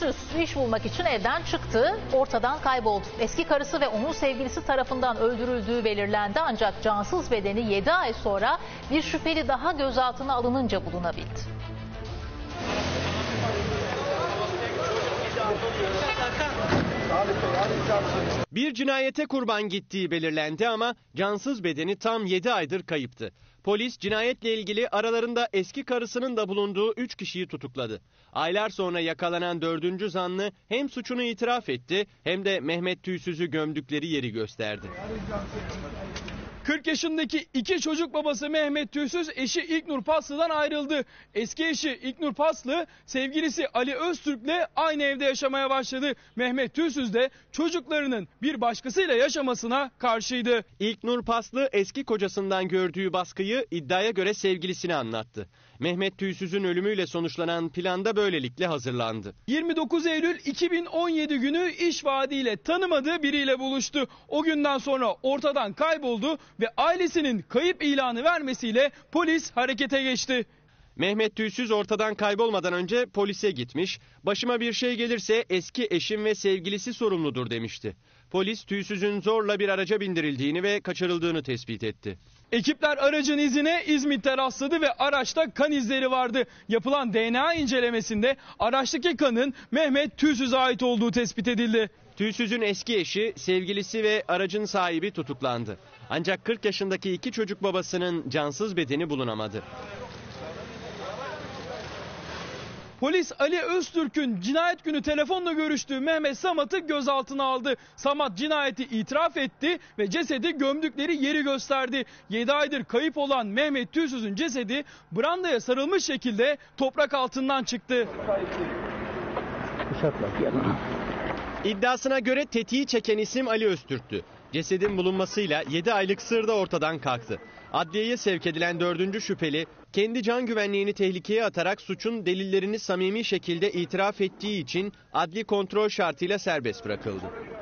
Tüysüz iş bulmak için evden çıktı, ortadan kayboldu. Eski karısı ve onun sevgilisi tarafından öldürüldüğü belirlendi ancak cansız bedeni 7 ay sonra bir şüpheli daha gözaltına alınınca bulunabildi. Bir cinayete kurban gittiği belirlendi ama cansız bedeni tam 7 aydır kayıptı. Polis cinayetle ilgili aralarında eski karısının da bulunduğu 3 kişiyi tutukladı. Aylar sonra yakalanan 4. zanlı hem suçunu itiraf etti hem de Mehmet Tüysüz'ü gömdükleri yeri gösterdi. 40 yaşındaki 2 çocuk babası Mehmet Tüysüz eşi İlknur Paslı'dan ayrıldı. Eski eşi İlknur Paslı sevgilisi Ali Öztürk'le aynı evde yaşamaya başladı. Mehmet Tüysüz de çocuklarının bir başkasıyla yaşamasına karşıydı. İlknur Paslı eski kocasından gördüğü baskıyı iddiaya göre sevgilisine anlattı. Mehmet Tüysüz'ün ölümüyle sonuçlanan planda böylelikle hazırlandı. 29 Eylül 2017 günü iş vaadiyle tanımadığı biriyle buluştu. O günden sonra ortadan kayboldu ve ailesinin kayıp ilanı vermesiyle polis harekete geçti. Mehmet Tüysüz ortadan kaybolmadan önce polise gitmiş, başıma bir şey gelirse eski eşim ve sevgilisi sorumludur demişti. Polis Tüysüz'ün zorla bir araca bindirildiğini ve kaçırıldığını tespit etti. Ekipler aracın izine İzmit'te rastladı ve araçta kan izleri vardı. Yapılan DNA incelemesinde araçtaki kanın Mehmet Tüysüz'e ait olduğu tespit edildi. Tüysüz'ün eski eşi, sevgilisi ve aracın sahibi tutuklandı. Ancak 40 yaşındaki 2 çocuk babasının cansız bedeni bulunamadı. Polis Ali Öztürk'ün cinayet günü telefonla görüştüğü Mehmet Samat'ı gözaltına aldı. Samat cinayeti itiraf etti ve cesedi gömdükleri yeri gösterdi. 7 aydır kayıp olan Mehmet Tüysüz'ün cesedi brandaya sarılmış şekilde toprak altından çıktı. İddiasına göre tetiği çeken isim Ali Öztürk'tü. Cesedin bulunmasıyla 7 aylık sır da ortadan kalktı. Adliyeye sevk edilen 4. şüpheli kendi can güvenliğini tehlikeye atarak suçun delillerini samimi şekilde itiraf ettiği için adli kontrol şartıyla serbest bırakıldı.